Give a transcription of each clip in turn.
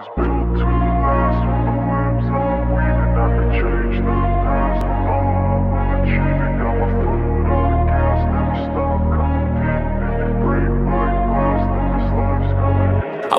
was built to last with the limbs I'm weaving. I could change the past with all I'm achieving. Got my foot on the gas, never stop competing. If you break my glass, then this life's gonna end. I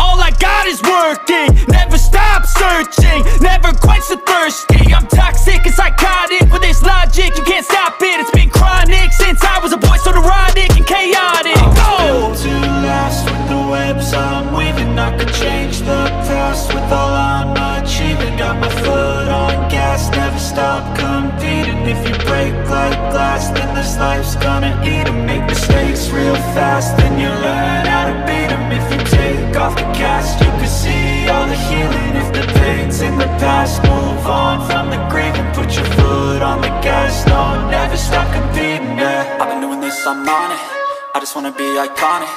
all I got is working. Never stop searching, never quench the thirsty. I'm toxic and psychotic. With this logic, you can't stop it. It's been chronic since I was a boy, so neurotic and chaotic. I was built to last with the webs I'm weaving. I could change the with all I'm achieving. Got my foot on gas, never stop competing. If you break like glass, then this life's gonna eat 'em. Make mistakes real fast, then you learn how to beat 'em. If you take off the cast, you can see all the healing. If the pain's in the past, move on from the grieving. Put your foot on the gas, no, never stop competing, yeah. I've been doing this, I'm on it. I just wanna be iconic.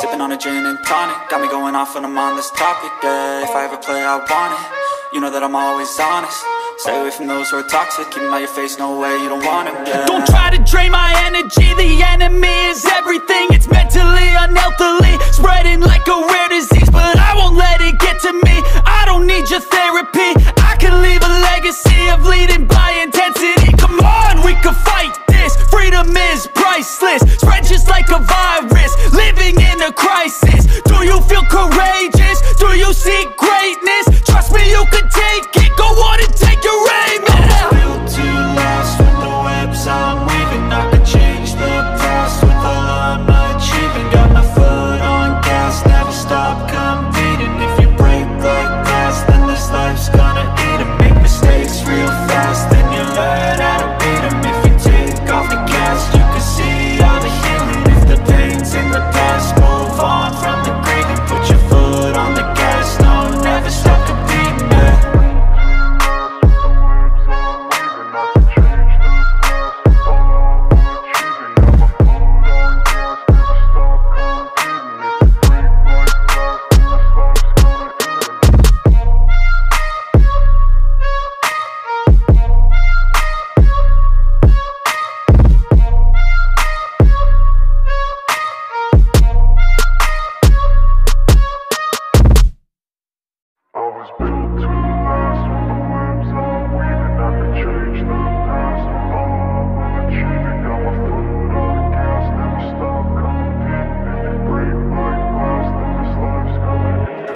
Sipping on a gin and tonic, got me going off when I'm on this topic, yeah. If I ever play, I want it. You know that I'm always honest. Stay away from those who are toxic. Keep 'em out your face, no way, you don't want it, yeah. Don't try to drain my energy. The enemy is everything. It's mentally, unhealthily, spreading like a rare disease. But I won't let it get to me. I don't need your therapy. I can leave a legacy of leading by intensity. Come on, we can fight this. Freedom is priceless. Spread just like a virus. Living in a crisis. Do you feel courageous? Do you seek greatness? Trust me, you can take it. Go on and take your aim. I was built to last with the webs I'm weaving. I could change the past with all I'm achieving. Got my foot on gas, never stop competing. If you break like glass, then this life's gonna eat 'em. Make mistakes real fast, then you learn how to beat 'em. If you take off the gas, you can see all the healing. If the pain's in the past, move on from the grave and put your foot on the gas. No, never stop competing, yeah.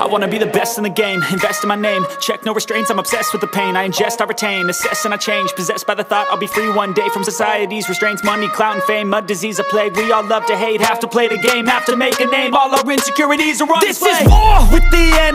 I wanna be the best in the game, invest in my name. Check no restraints, I'm obsessed with the pain. I ingest, I retain, assess and I change. Possessed by the thought I'll be free one day from society's restraints. Money, clout and fame, mud, disease, a plague. We all love to hate, have to play the game, have to make a name. All our insecurities are on display. This is war with the enemy.